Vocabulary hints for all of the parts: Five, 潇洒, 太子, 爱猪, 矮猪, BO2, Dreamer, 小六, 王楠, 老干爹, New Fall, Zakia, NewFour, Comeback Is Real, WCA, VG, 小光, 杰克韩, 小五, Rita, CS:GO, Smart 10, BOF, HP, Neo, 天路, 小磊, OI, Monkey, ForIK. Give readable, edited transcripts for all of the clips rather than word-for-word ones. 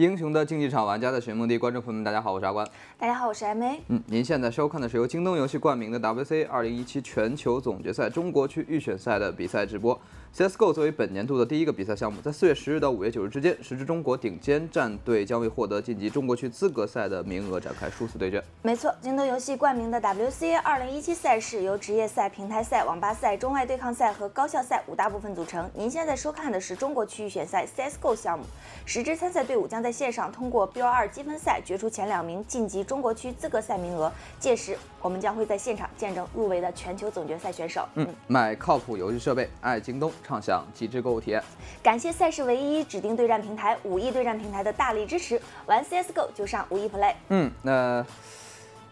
英雄的竞技场，玩家的寻梦地，观众朋友们，大家好，我是阿关。大家好，我是 MA。您现在收看的是由京东游戏冠名的 WCA 2017全球总决赛中国区预选赛的比赛直播。CS:GO 作为本年度的第一个比赛项目，在4月10日到5月9日之间，10支中国顶尖战队将会获得晋级中国区资格赛的名额，展开殊死对决。没错，京东游戏冠名的 WCA 2017赛事由职业赛、平台赛、网吧赛、中外对抗赛和高校赛5大部分组成。您现在收看的是中国区预选赛 CS:GO 项目，10支参赛队伍将在线上通过 BO2 积分赛决出前2名，晋级中国区资格赛名额。届时，我们将会在现场见证入围的全球总决赛选手。买靠谱游戏设备，爱京东，畅享极致购物体验。感谢赛事唯一指定对战平台5亿对战平台的大力支持。玩 CS:GO 就上5亿 Play。那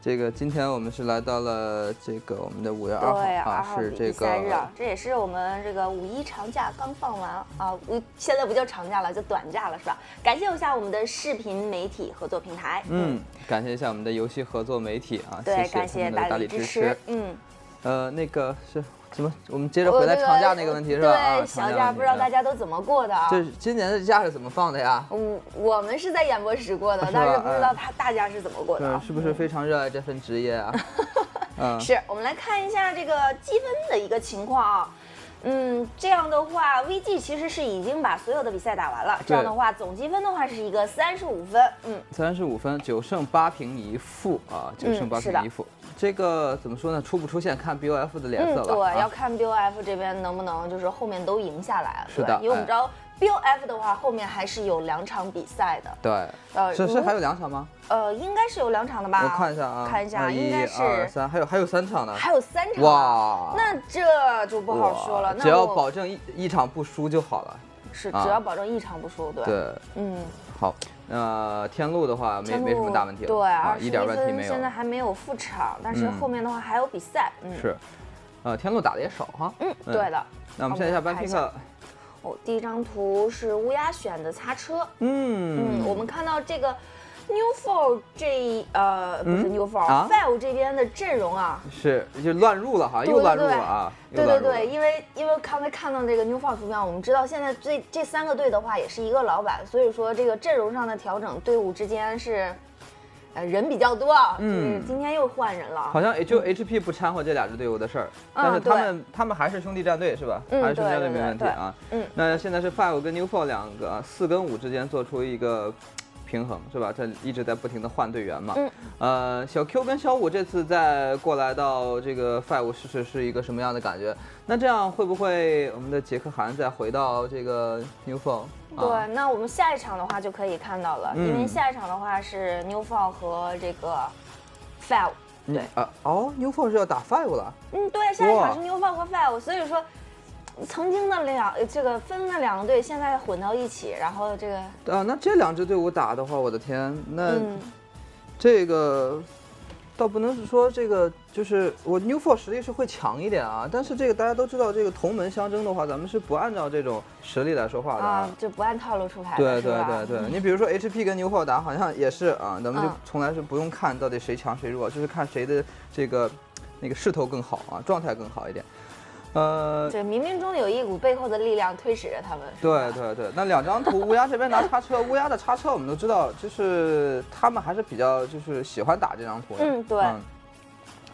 这个今天我们是来到了这个我们的5月2号啊，是这个3日啊，这也是我们这个5.1长假刚放完啊，现在不叫长假了，就短假了是吧？感谢一下我们的视频媒体合作平台，感谢一下我们的游戏合作媒体啊，对，感谢大力支持，那个是。什么？我们接着回来长假那个问题是吧？对，小假不知道大家都怎么过的啊？这今年的假是怎么放的呀？我们是在演播室过的，但是不知道大家是怎么过的。是不是非常热爱这份职业啊？是我们来看一下这个积分的一个情况啊。这样的话 ，VG 其实是已经把所有的比赛打完了。这样的话，总积分的话是一个35分。35分，9胜8平1负啊，9胜8平1负。这个怎么说呢？出不出现看 BOF 的脸色了。对，要看 BOF 这边能不能就是后面都赢下来。是的，因为我们知道 BOF 的话，后面还是有2场比赛的。对，是还有2场吗？应该是有2场的吧。我看一下啊，应该是1、2、3，还有3场呢。还有3场。哇，那这就不好说了。只要保证一场不输就好了。是，只要保证1场不输，对。对，好。天路的话没什么大问题了，对啊，21分没有，现在还没有复场，但是后面的话还有比赛，是，天路打的也少哈，对的。那我们现在下班 pick，第一张图是乌鸦选的擦车，我们看到这个 NewFour 不是 NewFour，Five 这边的阵容啊，是就乱入了哈，又乱入了啊，对，因为刚才看到这个 NewFour 图标，我们知道现在这3个队的话也是一个老板，所以说这个阵容上的调整，队伍之间是，人比较多，今天又换人了，好像也就 HP 不掺和这2支队伍的事儿，但是他们还是兄弟战队是吧？还是兄弟战队没问题啊，那现在是 Five 跟 NewFour 2个4跟5之间做出一个平衡是吧？这一直在不停的换队员嘛。小 Q 跟小五这次再过来到这个 Five 是一个什么样的感觉？那这样会不会我们的杰克涵再回到这个 NewFour？对，那我们下一场的话就可以看到了，因为下一场的话是 NewFour 和这个 Five。对NewFour 是要打 Five 了。对，下一场是 NewFour 和 Five， 所以说。曾经的两个队现在混到一起，然后这个那这2支队伍打的话，我的天，那这个倒不能是说这个就是我 NewFour 实力是会强一点啊，但是这个大家都知道，这个同门相争的话，咱们是不按照这种实力来说话的啊，就不按套路出牌。对，你比如说 HP 跟 NewFour 打好像也是啊，咱们就从来是不用看到底谁强谁弱，就是看谁的这个那个势头更好啊，状态更好一点。对，冥冥中有一股背后的力量推使着他们。对，那2张图，乌鸦这边拿叉车，乌鸦的叉车我们都知道，就是他们还是比较就是喜欢打这张图。对。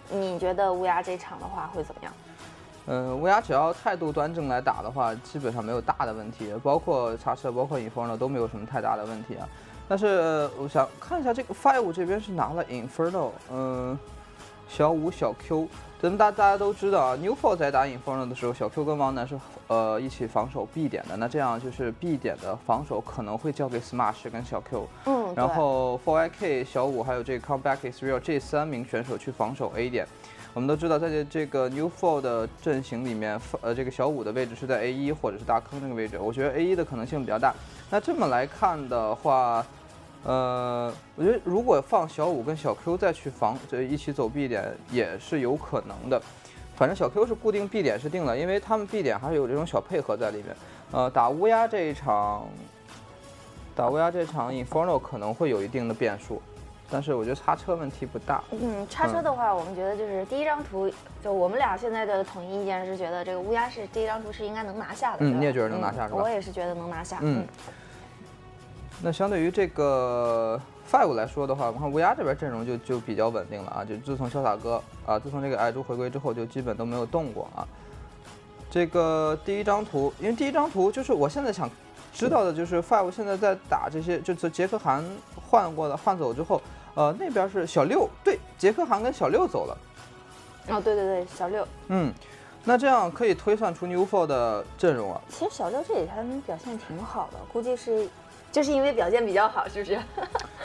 你觉得乌鸦这场的话会怎么样？乌鸦只要态度端正来打的话，基本上没有大的问题，包括叉车，包括Inferno都没有什么太大的问题啊。但是我想看一下这个 Five 这边是拿了 Inferno，小五、小 Q。咱们大家都知道啊 ，NewFour 在打Inferno的时候，小 Q 跟王楠是一起防守 B 点的。那这样就是 B 点的防守可能会交给 Smart 跟小 Q，然后 ForIK 小五还有这个 Comeback Is Real 这3名选手去防守 A 点。我们都知道，在这个 NewFour 的阵型里面，这个小五的位置是在 A1 或者是大坑这个位置，我觉得 A1 的可能性比较大。那这么来看的话。我觉得如果放小五跟小 Q 再去一起走 B 点也是有可能的，反正小 Q 是固定 B 点是定了，因为他们 B 点还是有这种小配合在里面。打乌鸦这一场 Inferno 可能会有一定的变数，但是我觉得叉车问题不大。叉车的话，我们觉得就是第一张图，就我们俩现在的统一意见是觉得这个乌鸦是第一张图是应该能拿下的。你也觉得能拿下是吧？我也是觉得能拿下。那相对于这个 Five 来说的话，我看乌鸦这边阵容就比较稳定了啊，就自从潇洒哥啊，自从这个矮猪回归之后，就基本都没有动过啊。这个第一张图，因为第一张图就是我现在想知道的，就是 Five 现在在打这些，就是杰克韩换走之后，那边是小六，对，杰克韩跟小六走了。哦，对对对，小六。嗯。 那这样可以推算出 NewFour 的阵容啊。其实小六这里他们表现挺好的，估计是就是因为表现比较好，是不是？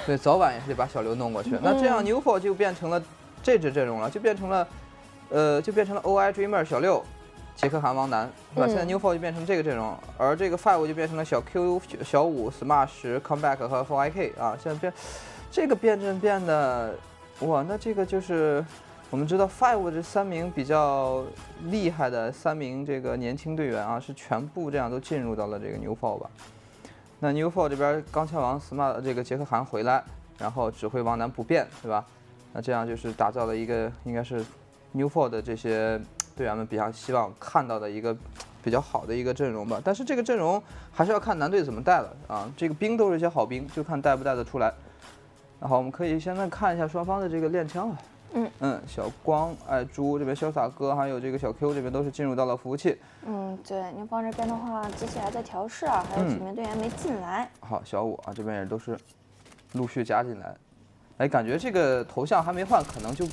对，早晚也是得把小六弄过去。那这样 NewFour 就变成了这支阵容了，就变成了 OI Dreamer 小六、杰克韩王楠，是吧？现在 NewFour 就变成这个阵容，而这个 Five 就变成了小 Q 小五、Smart 10 Comeback 和 ForIK 啊。现在这个变阵的，哇，那这个就是。 我们知道 Five 这三名比较厉害的三名这个年轻队员啊，是全部这样都进入到了这个 New Fall 吧？那 New Fall 这边钢枪王 Smart 这个杰克韩回来，然后指挥王楠不变，对吧？那这样就是打造了一个应该是 New Fall 的这些队员们比较希望看到的一个比较好的一个阵容吧。但是这个阵容还是要看男队怎么带了啊，这个兵都是一些好兵，就看带不带得出来。那好，我们可以现在看一下双方的这个练枪了。 嗯，小光、爱猪这边，潇洒哥还有这个小 Q 这边都是进入到了服务器。嗯，对，牛方这边的话，机器还在调试啊，还有几名队员没进来。好，小五啊，这边也都是陆续加进来。哎，感觉这个头像还没换，可能就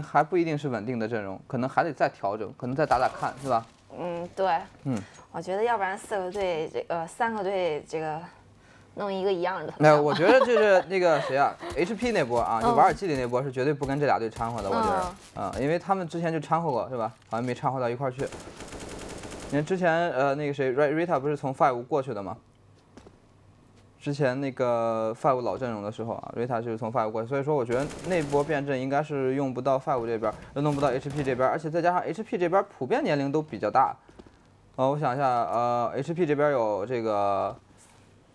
还不一定是稳定的阵容，可能还得再调整，可能再打打看，是吧？嗯，对。嗯，我觉得要不然三个队弄一个一样的。没有，我觉得这是那个谁啊 ，HP 那波啊，就瓦尔基里那波是绝对不跟这俩队掺和的，我觉得，啊，因为他们之前就掺和过，是吧？好像没掺和到一块去。你看之前那个谁 ，Rita 不是从 Five 过去的吗？之前那个 Five 老阵容的时候啊 ，Rita 就是从 Five 过去，所以说我觉得那波变阵应该是用不到 Five 这边，又弄不到 HP 这边，而且再加上 HP 这边普遍年龄都比较大。我想一下，HP 这边有这个。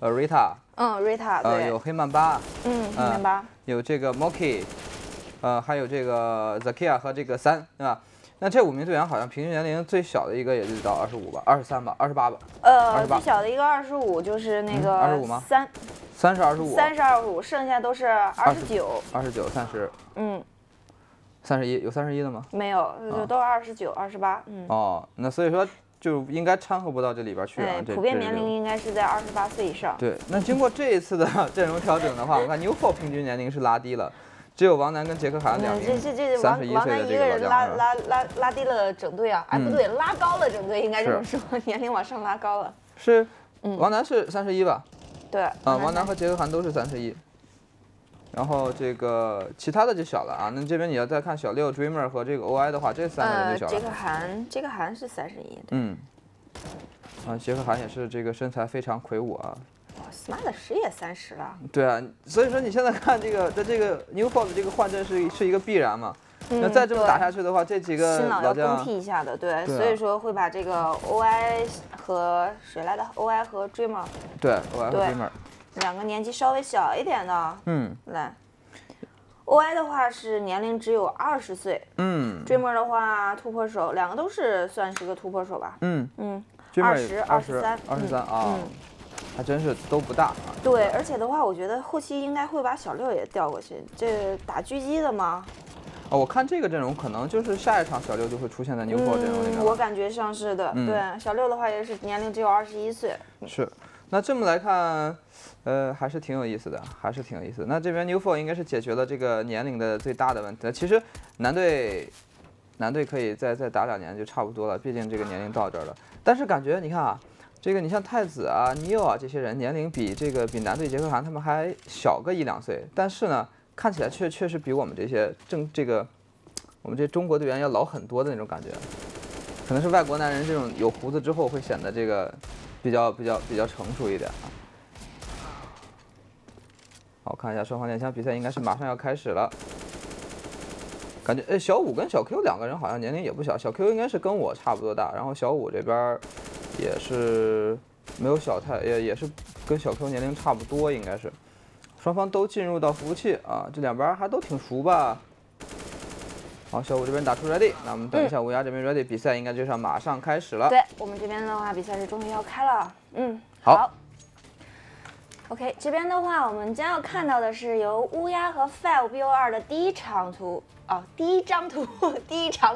Rita， Rita， 对，有黑曼巴，黑曼巴，有这个 Monkey， 还有这个 Zakia 和这个三，对吧？那这五名队员好像平均年龄最小的一个也就到25吧，23吧，28吧，最小的一个25就是那个25吗？三十25，剩下都是29、30，31有31的吗？没有，都是29、28，哦，那所以说。 就应该掺和不到这里边去啊！普遍年龄应该是在28岁以上。对，那经过这一次的阵容调整的话，我看 NewFour 平均年龄是拉低了，只有王楠跟杰克韩两名31岁的这个老将。拉低了整队啊！哎，不对，拉高了整队，应该这么说，年龄往上拉高了。是，王楠是31吧？对。啊，王楠和杰克韩都是31。然后这个其他的就小了啊。那这边你要再看小六、Dreamer 和这个 OI 的话，这三个人就小了。杰克韩是31。嗯。啊，杰克韩也是这个身材非常魁梧啊。哇 ，Smart 10也30了。对啊，所以说你现在看这个，在这个 NewFour 的这个换阵是一个必然嘛。那再这么打下去的话，这几个新老要更替一下的，对。所以说会把这个 OI 和谁来的 OI 和 Dreamer。对 ，OI 和 Dreamer。 两个年纪稍微小一点的，来 ，OI 的话是年龄只有20岁，Dreamer 的话突破手，两个都是算是个突破手吧，20、23啊，还真是都不大啊。对，而且的话，我觉得后期应该会把小六也调过去，这打狙击的嘛。 哦，我看这个阵容可能就是下一场小六就会出现在 NewFour 阵容里面。我感觉像是的，对，小六的话也是年龄只有21岁。是，那这么来看，还是挺有意思的，还是挺有意思的。那这边 NewFour 应该是解决了这个年龄的最大的问题。其实男队可以再打2年就差不多了，毕竟这个年龄到这儿了。但是感觉你看啊，这个你像太子啊、Neo 啊这些人年龄比男队杰克韩他们还小个1-2岁，但是呢。 看起来确实比我们这些我们这中国队员要老很多的那种感觉，可能是外国男人这种有胡子之后会显得这个比较成熟一点啊。好，看一下双方练枪比赛应该是马上要开始了，感觉小五跟小 Q 两个人好像年龄也不小，小 Q 应该是跟我差不多大，然后小五这边也是没有小太也是跟小 Q 年龄差不多应该是。 双方都进入到服务器啊，这两边还都挺熟吧。好，小五这边打出 ready， 那我们等一下乌鸦这边 ready， 比赛应该就马上开始了。对我们这边的话，比赛是终于要开了。好。OK， 这边的话，我们将要看到的是由乌鸦和 Five BO2 的第一场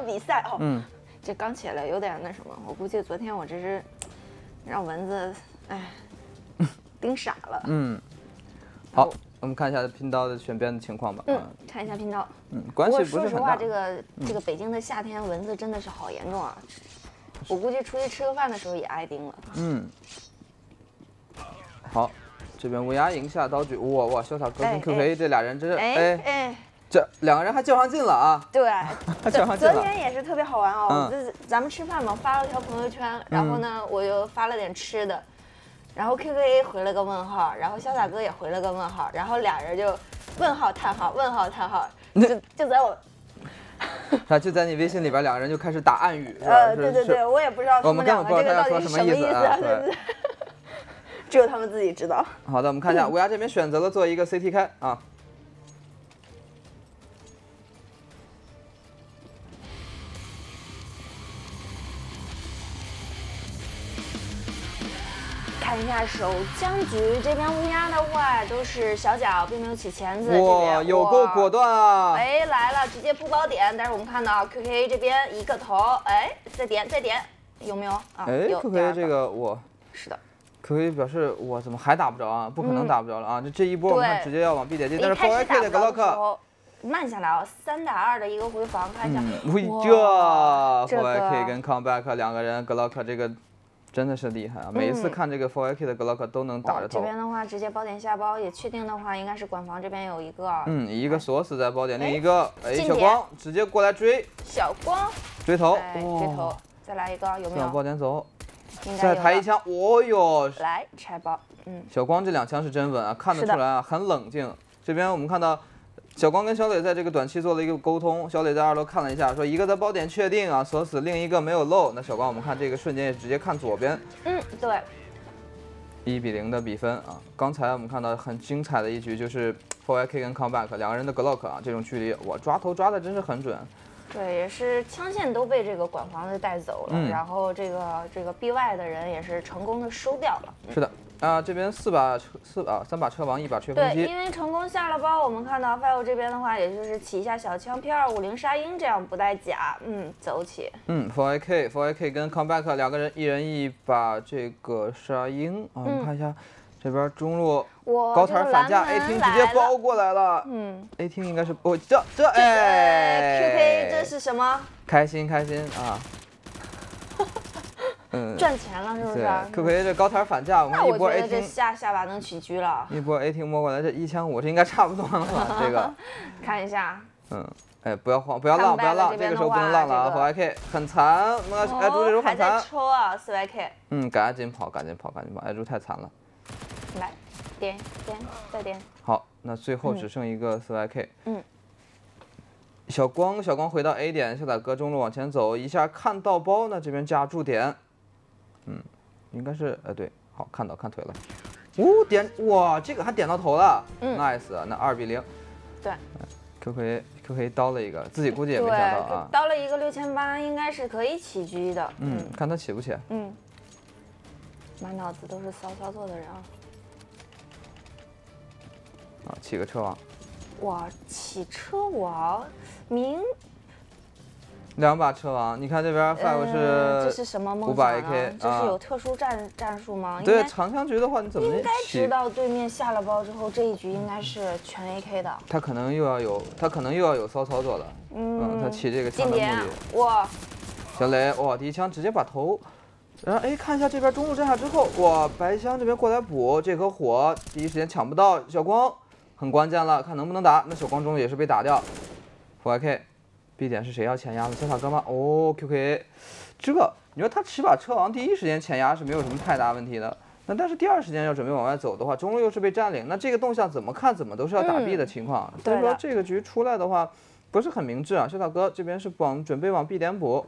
比赛哦。嗯，这刚起来有点那什么，我估计昨天我这是让蚊子哎盯傻了。嗯，好，我们看一下拼刀的选边的情况吧。嗯，看一下拼刀。嗯，关系不是很大。说实话，这个北京的夏天蚊子真的是好严重啊，我估计出去吃个饭的时候也挨叮了。嗯，好。 这边乌鸦赢下刀具，哇！潇洒跟 QK 这俩人真是，这两个人还较上劲了啊！对，较上劲了。昨天也是特别好玩哦，咱们吃饭嘛，发了条朋友圈，然后呢，我又发了点吃的，然后 QK 回了个问号，然后潇洒哥也回了个问号，然后俩人就问号叹号问号叹号，就在我。 啊，就在你微信里边，两个人就开始打暗语。对对对，我也不知道他们两个这个到底什么意思啊，对不对？ 只有他们自己知道。好的，我们看一下，乌鸦这边选择了做一个 CT 开啊。看一下守僵局这边乌鸦的话都是小脚，并没有起钳子。哇，有够果断啊！哎，来了，直接铺包点。但是我们看到 QK 这边一个头，哎，再点，有没有啊？哎 ，QK 这个我是的。 QK 表示我怎么还打不着啊？不可能打不着了啊！这一波我们看直接要往 B 点进，但是 ForIK 的格洛克慢下来哦，3打2的一个回防，看一下。这 ForIK 跟 Comeback 两个人格洛克这个真的是厉害啊！每一次看这个 ForIK 的格洛克都能打着头。这边的话直接包点下包，也确定的话应该是管防这边有一个。嗯，一个锁死在包点，另一个小光直接过来追。小光追头，再来一个有没有？往包点走。 再抬一枪，哦哟！来拆包，小光这2枪是真稳啊，看得出来啊，很冷静。这边我们看到小光跟小磊在这个短期做了一个沟通，小磊在2楼看了一下，说一个在包点确定啊锁死，另一个没有漏。那小光我们看这个瞬间也直接看左边，对，1比0的比分啊。刚才我们看到很精彩的一局就是 ForIK 跟 Comeback 两个人的 Glock 啊，这种距离我抓头抓的真是很准。 对，也是枪线都被这个管房子带走了，然后这个 BY 的人也是成功的收掉了。是的，啊，这边3把车王，1把吹风机。对，因为成功下了包，我们看到 Five 这边的话，也就是起一下小枪 P250 沙鹰，这样不带甲，走起。ForIK 跟 Comeback 两个人一人1把这个沙鹰啊，我们看一下。 这边中路高台反架 ，A 厅直接包过来了。A 厅应该是QK 这是什么？开心啊！赚钱了是不是 ？QK 这高台反架，我们一波 A 厅。那我觉得这下把能取狙了。一波 A 厅摸过来，这1枪5这应该差不多了。这个看一下。不要慌，不要浪，这个时候不能浪了啊！ForIK 很残，艾珠这时候很残。还在抽啊 ，ForIK。赶紧跑！艾珠太残了。 来，再点。好，那最后只剩一个4YK。小光回到 A 点，潇洒哥中路往前走一下，看到包呢，这边架住点。应该是对，好看到看腿了。哇，这个还点到头了。nice 啊，那2比0。对。QK 刀了一个，自己估计也没想到啊。刀了一个6800，应该是可以起狙的。看他起不起。满脑子都是骚操作的人啊。 啊，起个车王！哇，起车王，2把车王，你看这边 Five 是这是什么梦想啊？这是有特殊战术吗？对，长枪局的话，你怎么应该知道对面下了包之后，这一局应该是全 AK 的。他可能又要有骚操作了。他起这个枪的目的。哇！小雷，哇，第一枪直接把头。 然后看一下这边中路站下之后，哇，白香这边过来补这颗火，第一时间抢不到。小光很关键了，看能不能打。那小光中路也是被打掉。ForIK，B 点是谁要前压的？潇洒哥吗？哦 ，QK， 这你说他把车王第一时间前压是没有什么太大问题的。那但是第二时间要准备往外走的话，中路又是被占领，那这个动向怎么看怎么都是要打 B 的情况。所以说这个局出来的话不是很明智啊。潇洒哥这边是准备往 B 点补。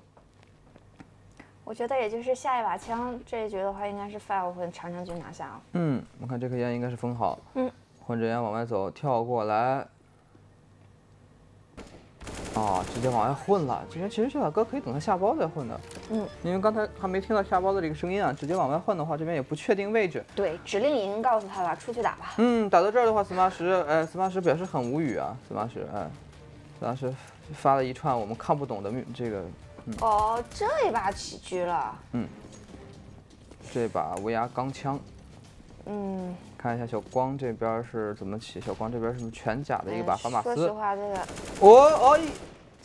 我觉得也就是下一把枪这一局的话，应该是 Five 会长枪局拿下啊。我看这颗烟应该是封好。混着烟往外走，跳过来。啊，直接往外混了。其实潇洒哥可以等他下包再混的。嗯，因为刚才还没听到下包的这个声音啊，直接往外混的话，这边也不确定位置。对，指令已经告诉他了，出去打吧。嗯，打到这儿的话，Smart10，Smart10表示很无语啊，Smart10，Smart10发了一串我们看不懂的这个。嗯、哦，这一把起狙了。嗯，这把无涯钢枪。嗯。 看一下小光这边是怎么起，小光这边是全甲的一把法马斯。说实话，这个，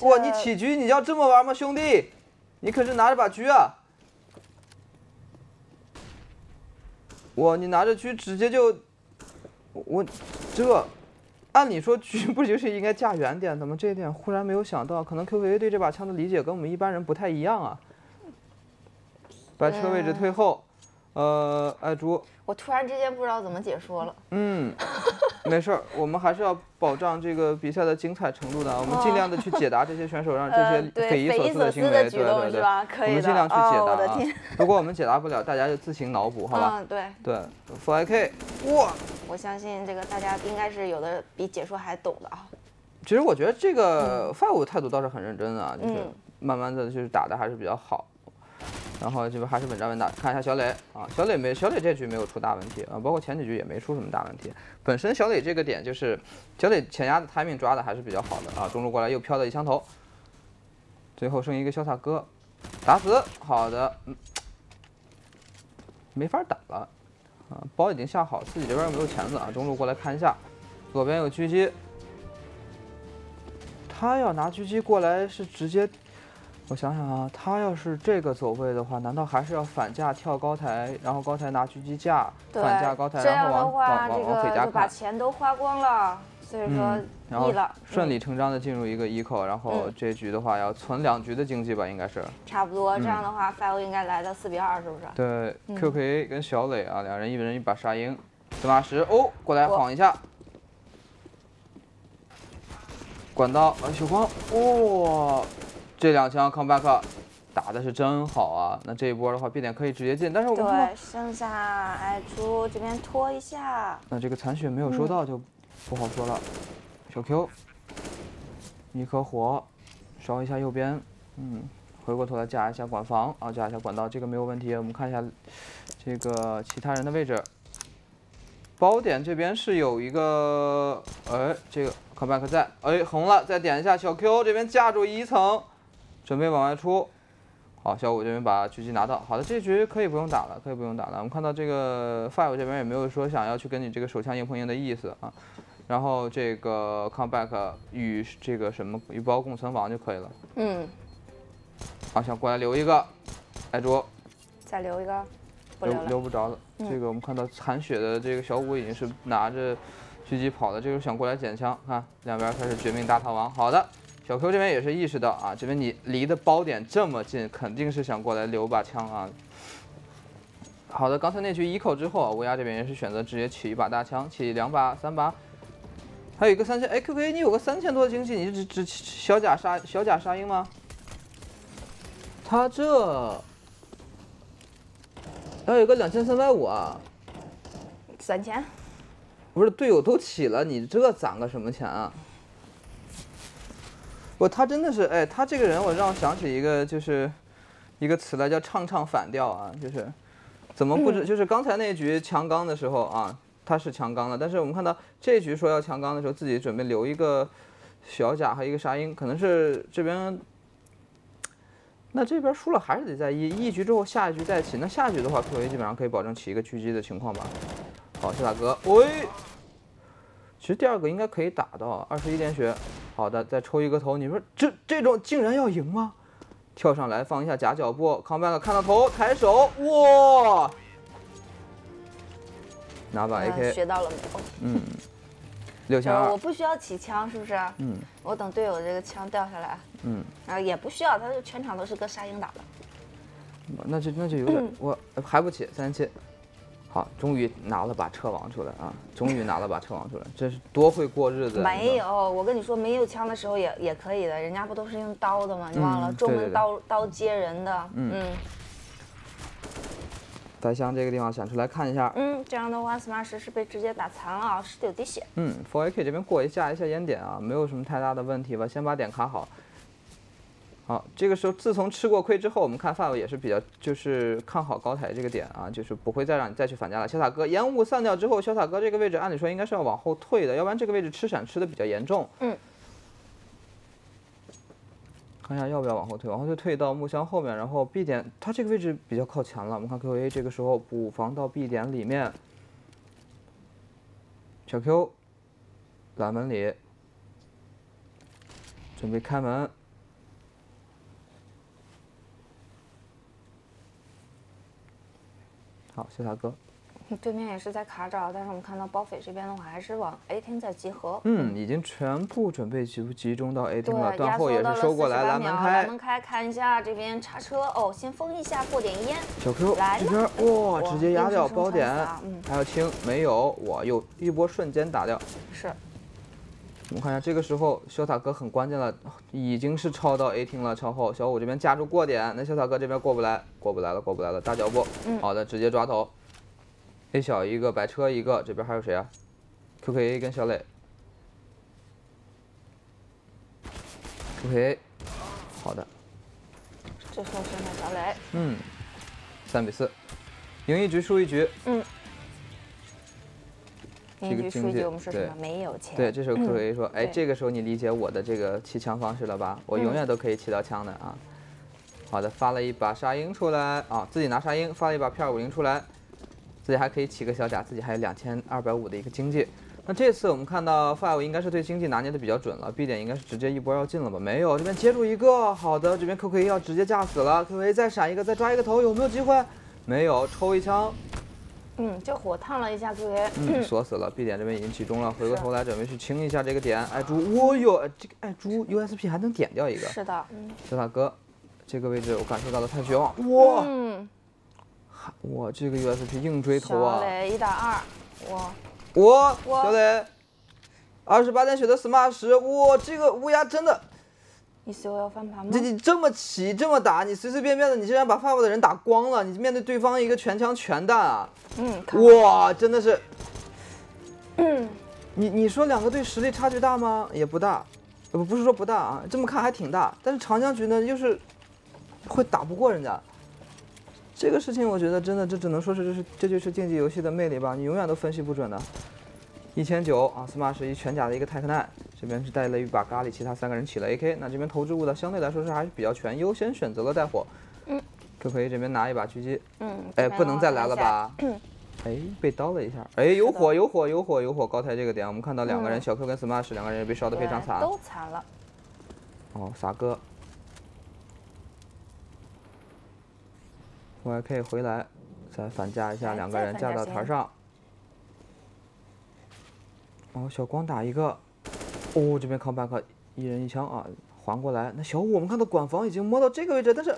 哇，你起狙你要这么玩吗，兄弟？你可是拿着把狙啊！哇，你拿着狙直接就，我这，按理说狙不就是应该架远点？怎么这一点忽然没有想到？可能 QVA 对这把枪的理解跟我们一般人不太一样啊。把车位置退后。爱猪，我突然之间不知道怎么解说了。嗯，没事儿，我们还是要保障这个比赛的精彩程度的，我们尽量的去解答这些选手让这些匪夷所思的行为，对对对，我们尽量去解答啊。如果我们解答不了，大家就自行脑补，好吧？嗯，对对。ForIK， 哇，我相信这个大家应该是有的比解说还懂的啊。其实我觉得这个 Five 态度倒是很认真啊，就是慢慢的就是打的还是比较好。 然后这边还是稳扎稳打，看一下小磊啊，小磊这局没有出大问题啊，包括前几局也没出什么大问题。本身小磊这个点就是，小磊前压的 timing 抓的还是比较好的啊，中路过来又飘了一枪头，最后剩一个潇洒哥，打死，好的，嗯，没法打了啊，包已经下好，自己这边又没有钳子啊，中路过来看一下，左边有狙击，他要拿狙击过来是直接。 我想想啊，他要是这个走位的话，难道还是要反架跳高台，然后高台拿狙击架，反架高台，然后往匪家看，把钱都花光了，所以说腻了，顺理成章的进入一个 eco， 然后这局的话要存2局的经济吧，应该是差不多。这样的话 ，Five 应该来到4比2，是不是？对 ，QK 跟小磊啊，两人一人一把沙鹰，Smart10哦，过来晃一下。 管道啊，小光，哇！ 这两枪 comeback 打的是真好啊！那这一波的话，必点可以直接进，但是我们对剩下矮猪这边拖一下。那这个残血没有收到就不好说了。小 Q， 一颗火烧一下右边，嗯，回过头来架一下管房啊，架一下管道，这个没有问题。我们看一下这个其他人的位置。包点这边是有一个，哎，这个 comeback 在，哎，红了，再点一下小 Q 这边架住1层。 准备往外出，好，小五这边把狙击拿到，好的，这局可以不用打了，可以不用打了。我们看到这个 Five 这边也没有说想要去跟你这个手枪硬碰硬的意思啊，然后这个 comeback 与这个什么与包共存亡就可以了。嗯，好，想过来留一个，来捉，再留一个，不留了，留不着了。这个我们看到残血的这个小五已经是拿着狙击跑了，这个想过来捡枪，看两边开始绝命大逃亡，好的。 小 Q 这边也是意识到啊，这边你离的包点这么近，肯定是想过来留把枪啊。好的，刚才那局eco之后啊，乌鸦这边也是选择直接起一把大枪，起2把、3把，还有一个3000。哎 ，QK 你有个3000多经济，你只小甲沙鹰吗？他这要有个2350啊，3000。不是队友都起了，你这攒个什么钱啊？ 我他真的是，哎，他这个人我让我想起一个就是一个词来叫唱反调啊，就是怎么不知，就是刚才那局强刚的时候啊，他是强刚了，但是我们看到这局说要强刚的时候，自己准备留一个小甲和一个沙鹰，可能是这边，那这边输了还是得在一局之后下一局再起，那下一局的话 ，QA 基本上可以保证起一个狙击的情况吧。好，潇洒哥，喂、哎，其实第2个应该可以打到21点血。 好的，再抽一个头，你说这种竟然要赢吗？跳上来放一下假脚步 ，comeback 看到头抬手，哇！拿把 AK，、学到了没有？嗯，6200。我不需要起枪，是不是？嗯，我等队友这个枪掉下来。嗯，然后也不需要，他就全场都是跟沙鹰打的。那就有点，我还不起37。好，终于拿了把车王出来啊！终于拿了把车王出来，真是多会过日子。没有，我跟你说，没有枪的时候也可以的，人家不都是用刀的吗？你忘了，中门刀接人的。嗯。再向这个地方闪出来看一下。嗯，这样的话 ，Smart 是被直接打残了啊，19滴血。嗯 ，ForIK 这边过一下烟点啊，没有什么太大的问题吧，先把点卡好。好，这个时候自从吃过亏之后，我们看范围也是比较就是看好高台这个点啊，就是不会再让你再去反家了。潇洒哥烟雾散掉之后，潇洒哥这个位置按理说应该是要往后退的，要不然这个位置吃闪吃的比较严重。嗯。 看一下要不要往后退，往后退退到木箱后面，然后 B 点，它这个位置比较靠前了。我们看 QA 这个时候补防到 B 点里面，小 Q 拦门里，准备开门。好，潇洒哥。 对面也是在卡找，但是我们看到包匪这边的话，还是往 A 厅在集合。嗯，已经全部准备集中到 A 厅了。断后也是收过来，拦门开，看一下这边叉车哦，先封一下，过点烟。小 Q 来这边哇，直接压掉包点，还有清没有，哇，又一波瞬间打掉。是。我们看一下，这个时候潇洒哥很关键了，已经是超到 A 厅了，超后小五这边夹住过点，那潇洒哥这边过不来了，大脚步，好的，直接抓头。 A 小一个，白车一个，这边还有谁啊 ？QKA 跟小磊。QKA， 好的。这时候剩下小磊。嗯，3比4，赢一局输一局。嗯。赢一局输一局，我们说什么？没有钱。对，这时候 QKA 说：“哎，这个时候你理解我的这个骑枪方式了吧？我永远都可以骑到枪的啊。”好的，发了一把沙鹰出来啊，自己拿沙鹰，发了一把PR50出来。 自己还可以起个小甲，自己还有2250的一个经济。那这次我们看到 Five 应该是对经济拿捏的比较准了 ，B 点应该是直接一波要进了吧？没有，这边接住一个，好的，这边 QKA 要直接架死了 ，QKA 再闪一个，再抓一个头，有没有机会？没有，抽一枪，嗯，就火烫了一下 QKA， 嗯，锁死了。B 点这边已经集中了，回过头来准备去清一下这个点。爱猪，哦哟，这个爱猪 USP 还能点掉一个，是的，嗯，潇洒哥，这个位置我感受到了他的绝望，哇。嗯 哇，这个 USP 硬追头啊！小磊1.2，我小磊28点血的 Smart 10，哇，这个乌鸦真的，你随我要翻盘吗？你这么起这么打，你随随便便的，你竟然把 Five 的人打光了，你面对对方一个全枪全弹啊！嗯，哇，真的是，嗯，你说两个队实力差距大吗？也不大，不是说不大啊，这么看还挺大，但是长枪局呢又是会打不过人家。 这个事情我觉得真的，这只能说是这就是竞技游戏的魅力吧，你永远都分析不准的。1900啊 ，Smart 一全甲的一个泰克奈，这边是带了一把咖喱，其他3个人起了 AK， 那这边投掷物的相对来说是还是比较全，优先选择了带火。嗯 ，QK 这边拿一把狙击，嗯，哎，不能再来了吧？哎，被刀了一下，哎，有火！高台这个点，我们看到2个人，小 Q 跟 Smart 2个人也被烧得非常惨，都惨了。哦，傻哥。 我还可以回来，再反架一下，2个人架到台上。哦，小光打一个，哦，这边 comeback 一人一枪啊，还过来。那小五我们看到管房已经摸到这个位置，但是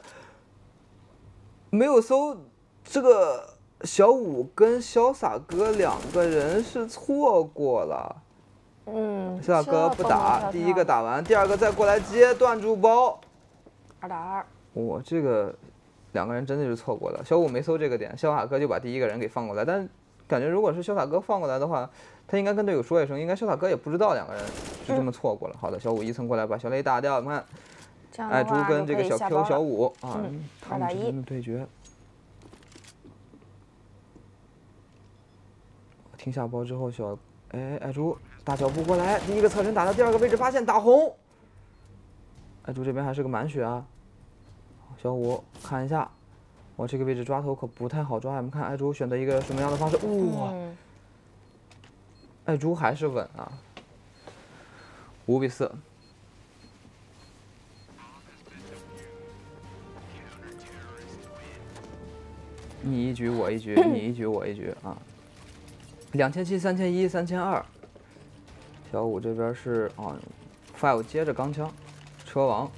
没有搜。这个小五跟潇洒哥2个人是错过了。嗯，潇洒哥不打，第一个打完，第二个再过来接断住包。2打2。哇，这个。 2个人真的是错过了，小五没搜这个点，潇洒哥就把第一个人给放过来。但感觉如果是潇洒哥放过来的话，他应该跟队友说一声，应该潇洒哥也不知道2个人就这么错过了。好的，小五一层过来把小雷打掉，你看，爱猪跟这个小 Q 小五啊，他们之间的对决。停下包之后，爱猪大脚步过来，第一个侧身打到第2个位置，发现打红。爱猪这边还是个满血啊。 小五看一下，我这个位置抓头可不太好抓。我们看爱猪选择一个什么样的方式？哇，爱猪还是稳啊，5比4。你一局我一局，你一局我一局啊。2700、3100、3200。小五这边是啊 ，Five 接着钢枪，车王。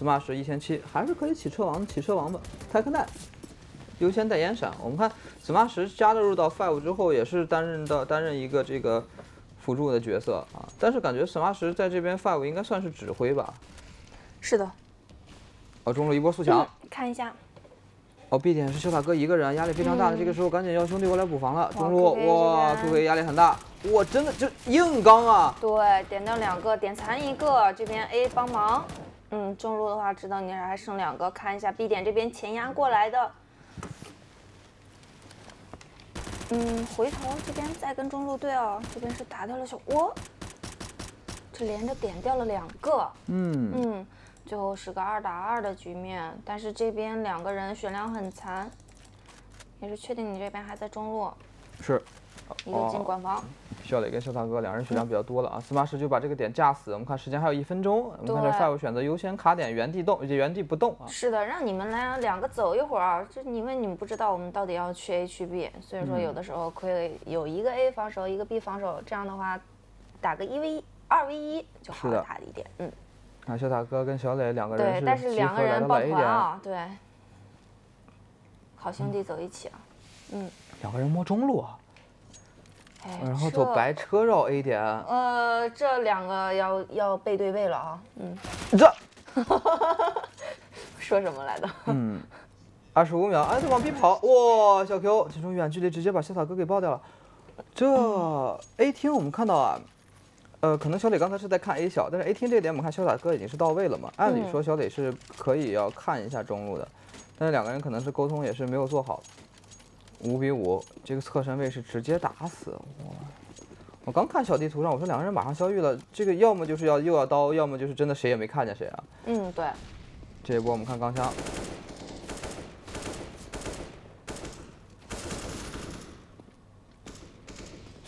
Smart 1700还是可以起车王吧。泰克奈优先带烟闪。我们看 Smart 加入到 Five 之后，也是担任一个这个辅助的角色啊。但是感觉 Smart 在这边 Five 应该算是指挥吧。是的。哦，中路一波速抢。看一下。哦，B 点是潇洒哥一个人，压力非常大的。这个时候赶紧要兄弟过来补防了。中路哇 ，QK 压力很大，哇，真的就硬刚啊。对，点掉两个，点残一个，这边 A 帮忙。嗯，中路的话，知道你还剩两个，看一下 B 点这边前压过来的。 嗯，回头这边再跟中路对哦，这边是打掉了小窝，这连着点掉了两个，最后是个2打2的局面，但是这边两个人血量很残，也是确定你这边还在中路，是，一个进管房，小磊跟潇洒哥两人血量比较多了啊，司马师就把这个点架死，我们看时间还有1分钟，我们看这 Five 选择优先卡点原地动，原地不动啊，是的，让你们来两个走一会儿啊，就因为你们不知道我们到底要去 A 去 B， 所以说有的时候亏了有一个 A 防守，一个 B 防守，这样的话打个1v1、2v1就好打一点，嗯。 啊，潇洒哥跟小磊两个人对，但是两个人抱团啊，对，好兄弟走一起啊，两个人摸中路啊，哎，然后走白车绕 A 点，这两个要背对背了啊，这，说什么来的？25秒，哎，就往 B 跑，哇，小 Q 这种远距离直接把潇洒哥给爆掉了，这 A 厅我们看到啊。 可能小磊刚才是在看 A 小，但是 A 厅这点我们看潇洒哥已经是到位了嘛。按理说小磊是可以要看一下中路的，但是两个人可能是沟通也是没有做好。5比5，这个侧身位是直接打死我。我刚看小地图上，我说两个人马上相遇了，这个要么就是又要刀，要么就是真的谁也没看见谁啊。嗯，对。这一波我们看钢枪。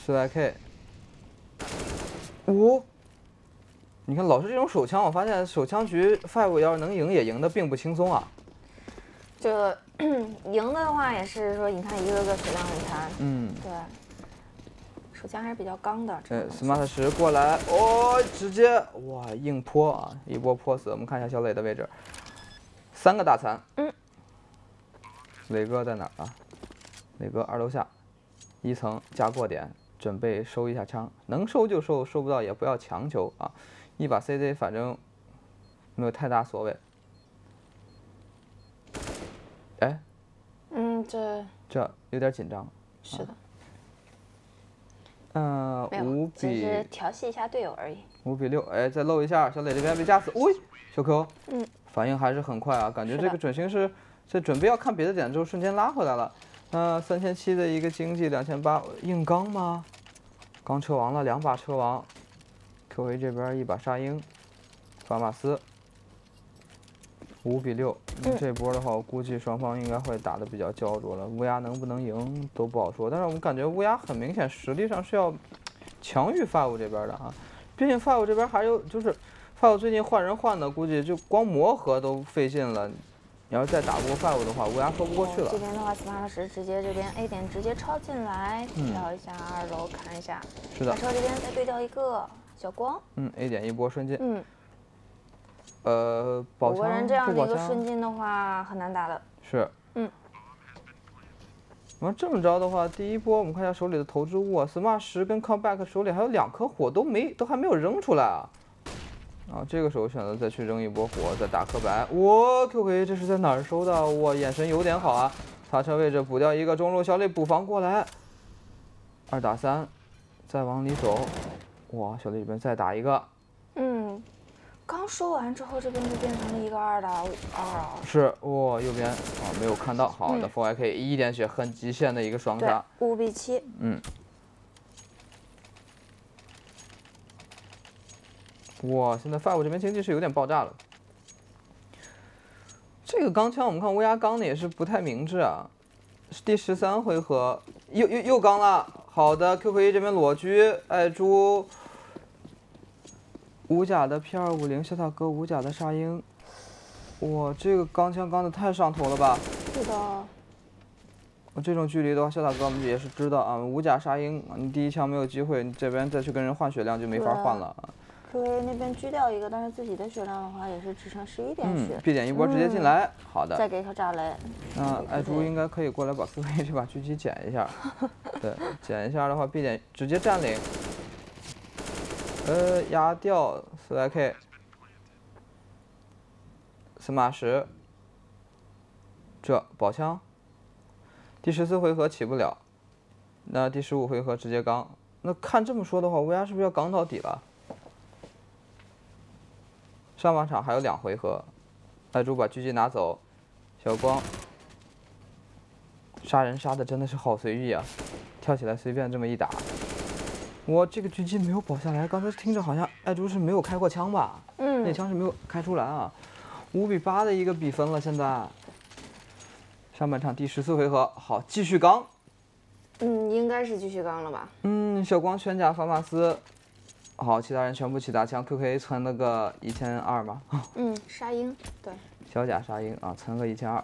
4IK。 五，你看老是这种手枪，我发现手枪局 Five 要是能赢，也赢得并不轻松啊。这赢的话也是说，你看一个个血量很残，对，手枪还是比较刚的。这 Smart 10过来，哦，直接哇硬泼啊，一波泼死。我们看一下小磊的位置，3个大残，磊哥在哪儿啊？磊哥2楼下，1层加过点。 准备收一下枪，能收就收，收不到也不要强求啊！一把 CZ 反正没有太大所谓。哎，这有点紧张。是的。5比，只是调戏一下队友而已。5比6，哎，再漏一下，小磊这边被架死。喂，小 Q，反应还是很快啊，感觉这个准星是在准备要看别的点之后，瞬间拉回来了。 那3700的一个经济，2800硬刚吗？刚车王了，2把车王 ，QA 这边1把沙鹰，法马斯，5比6。那这波的话，我估计双方应该会打得比较焦灼了。乌鸦能不能赢都不好说，但是我们感觉乌鸦很明显实力上是要强于 Five 这边的啊，毕竟 Five 这边还有就是 Five 最近换人换的，估计就光磨合都费劲了。 你要是再打不过 Five 的话，乌鸦说不过去了。这边的话，Smart 10直接这边 A 点直接抄进来，瞄一下2楼看一下。是的。马超这边再对掉一个小光。A 点一波瞬间。5个人这样的一个瞬间的话，很难打的。是。完这么着的话，第一波我们看一下手里的投掷物啊 ，Smart 10跟 Comeback 手里还有2颗火都还没有扔出来啊。 啊，这个时候选择再去扔一波火，再打颗白。哇 ，QK 这是在哪儿收的？我眼神有点好啊！擦车位置补掉一个中路，小磊补防过来，2打3，再往里走。哇，小磊这边再打一个。刚说完之后，这边就变成了一个2打2。是，哇，右边啊没有看到，好的 ForIK 1点血很极限的一个双杀，5比7。哇，现在 Five 这边经济是有点爆炸了。这个钢枪我们看乌鸦刚的也是不太明智啊。第13回合又刚了，好的 ，QK 这边裸狙，爱猪，5甲的 P250， 潇洒哥5甲的沙鹰。哇，这个钢枪刚的太上头了吧？是的。这种距离的话，潇洒哥我们也是知道啊，5甲沙鹰，你第一枪没有机会，你这边再去跟人换血量就没法换了。 QA 那边狙掉一个，但是自己的血量的话也是只剩11点血。B 点一波直接进来，好的。再给一条炸雷。那爱猪应该可以过来把 QA 这把狙击捡一下。对，捡一下的话 ，B 点直接占领。压掉4IK。Smart 10。这宝箱。第14回合起不了，那第15回合直接刚。那看这么说的话，乌鸦是不是要刚到底了？上半场还有2回合，爱猪把狙击拿走，小光杀人杀的真的是好随意啊，跳起来随便这么一打。 我这个狙击没有保下来，刚才听着好像爱珠是没有开过枪吧？嗯，那枪是没有开出来啊。5比8的一个比分了，现在上半场第14回合，好，继续刚。嗯，应该是继续刚了吧？嗯，小光全甲法马斯，好，其他人全部起大枪 ，QK 存了个1200吧？嗯，沙鹰，对，小甲沙鹰啊，存个1200。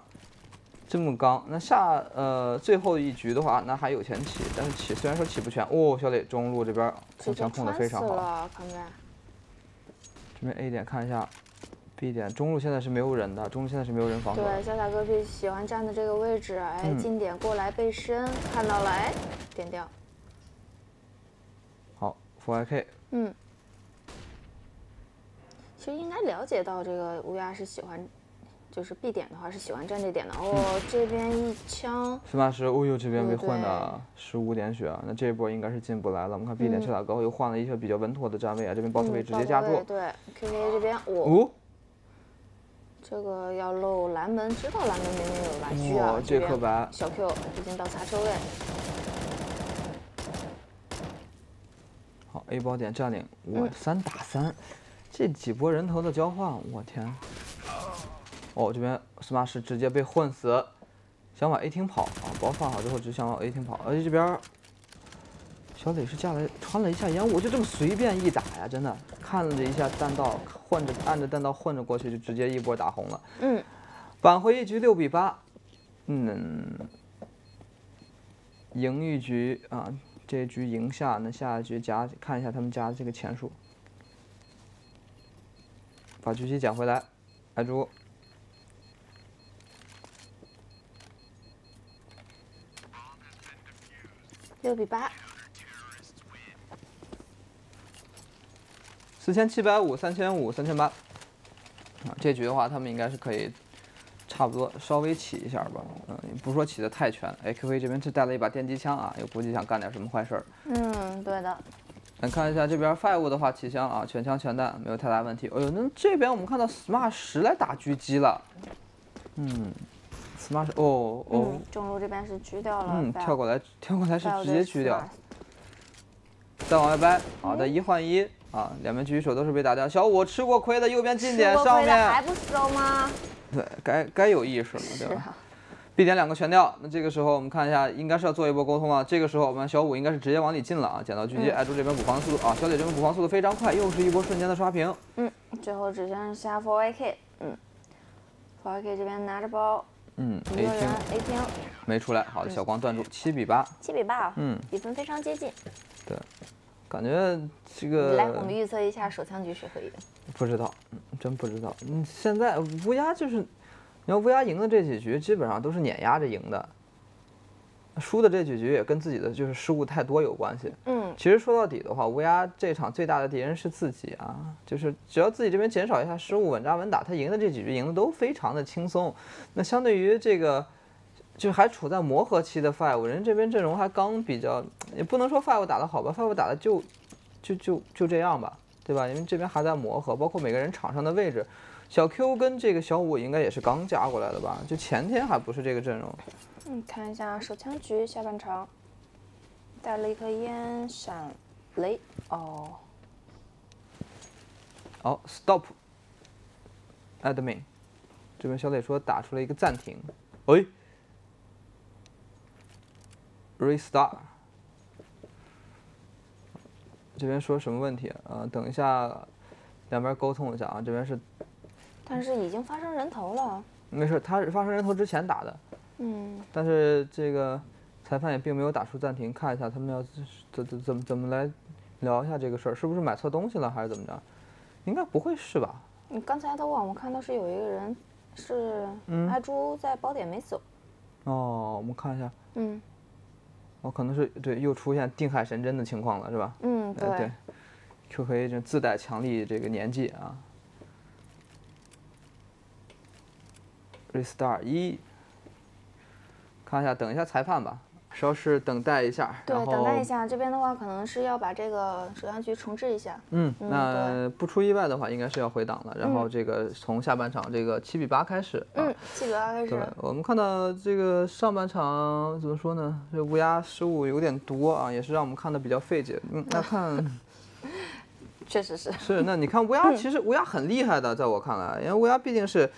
这么刚，那下最后一局的话，那还有钱起，但是起虽然说起不全哦。小磊中路这边控枪控得非常好，这边 A 点看一下 ，B 点中路现在是没有人的，中路现在是没有人防守。对，潇洒哥比喜欢站的这个位置，哎，近点过来背身，看到了，哎，点掉。好 ，ForIK。嗯，其实应该了解到这个乌鸦是喜欢。 就是 B 点的话是喜欢站这点的哦，这边一枪，司马师，哦呦，这边被换的15点血，那这一波应该是进不来了。我们看 B 点潇洒哥又换了一些比较稳妥的站位啊，这边 boss 位直接加住，对 ，KK 这边哦，这个要漏蓝门，知道蓝门明明有蓝区啊，这边小 Q 已经到擦车位，好 A 包点占领，我3打3，这几波人头的交换，我天。 哦，这边 Smart 直接被混死，想往 A 厅跑啊！包放好之后，只想往 A 厅跑。而且这边小磊是下来穿了一下烟雾，就这么随便一打呀！真的看了一下弹道，混着按着弹道混着过去，就直接一波打红了。嗯，挽回一局6比8，嗯，赢一局啊，这一局赢下，那下一局加看一下他们家这个钱数，把狙击捡回来，爱猪。 6比8，4750，3500，3800。啊，这局的话，他们应该是可以，差不多稍微起一下吧。嗯，不说起的太全。哎 ，QV 这边是带了一把电击枪啊，又估计想干点什么坏事儿。嗯，对的。来看一下这边 Five 的话，起枪啊，全枪全弹，没有太大问题。哎呦，那这边我们看到 Smart 10来打狙击了。嗯。 Smart 哦哦、嗯，中路这边是狙掉了，嗯，跳过来是直接狙掉，再往外掰，好的，1换1啊，两边狙击手都是被打掉。小五吃过亏的，右边近点上面还不收吗？对，该有意识了，对吧？啊、B 点2个全掉，那这个时候我们看一下，应该是要做一波沟通啊。这个时候我们小五应该是直接往里进了啊，捡到狙击，爱珠这边补防速度啊，小磊这边补防速度非常快，又是一波瞬间的刷屏。嗯，最后只剩下 ForIK， 嗯 ，ForIK 这边拿着包。 嗯 ，A 厅没出来，好的，小光断住，7比8，7比8，嗯，比分非常接近。对，感觉这个来，我们预测一下手枪局谁会赢？不知道，真不知道。嗯，现在乌鸦就是，你要乌鸦赢的这几局基本上都是碾压着赢的，输的这几局也跟自己的就是失误太多有关系。嗯，其实说到底的话，乌鸦这场最大的敌人是自己啊，就是只要自己这边减少一下失误，稳扎稳打，他赢的这几局赢的都非常的轻松。那相对于这个，就还处在磨合期的 Five， 人这边阵容还刚比较，也不能说 Five 打得好吧 ，Five 打的就这样吧，对吧？因为这边还在磨合，包括每个人场上的位置，小 Q 跟这个小五应该也是刚加过来的吧？就前天还不是这个阵容。 嗯，看一下手枪局下半场，带了一颗烟闪雷哦。好 ，stop，admin， 这边小磊说打出了一个暂停，喂 ，restart， 这边说什么问题？等一下，两边沟通一下啊。这边是，但是已经发生人头了。没事，他是发生人头之前打的。 嗯，但是这个裁判也并没有打出暂停，看一下他们要怎么来聊一下这个事儿，是不是买错东西了还是怎么着？应该不会是吧？你刚才的网我看到是有一个人是爱珠在包点没走。哦，我们看一下。嗯。哦，可能是对，又出现定海神针的情况了，是吧？嗯，对。对 ，QK 这自带强力这个年纪啊。Restart 1。看一下，等一下裁判吧，稍事等待一下。对，等待一下。这边的话，可能是要把这个首相局重置一下。嗯，那不出意外的话，应该是要回档了。然后这个从下半场这个7-8开始。嗯，7-8开始。对，我们看到这个上半场怎么说呢？这乌鸦失误有点多啊，也是让我们看的比较费解。嗯，那看。确实是。是，那你看乌鸦，其实乌鸦很厉害的，在我看来，因为乌鸦毕竟是，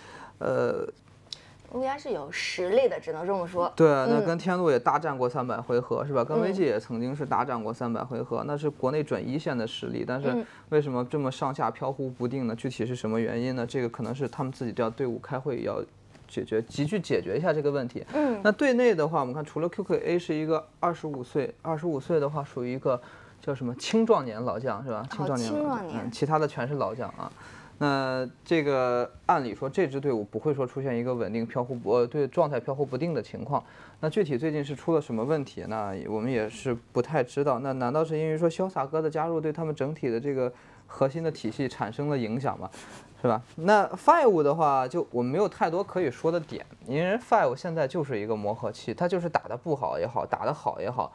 乌鸦是有实力的，只能这么说。对，那跟天路也大战过300回合，是吧？跟VG也曾经是大战过300回合，那是国内转一线的实力。但是为什么这么上下飘忽不定呢？具体是什么原因呢？这个可能是他们自己叫队伍开会要解决，急剧解决一下这个问题。嗯。那队内的话，我们看除了 QKA 是一个25岁的话属于一个叫什么青壮年老将是吧？青壮年、其他的全是老将啊。那这个按理说这支队伍不会说出现一个稳定状态飘忽不定的情况。那具体最近是出了什么问题呢？我们也是不太知道。那难道是因为说潇洒哥的加入对他们整体的这个核心的体系产生了影响吗？是吧？那 Five 的话，就我没有太多可以说的点，因为 Five 现在就是一个磨合期，他就是打得不好也好，打得好也好，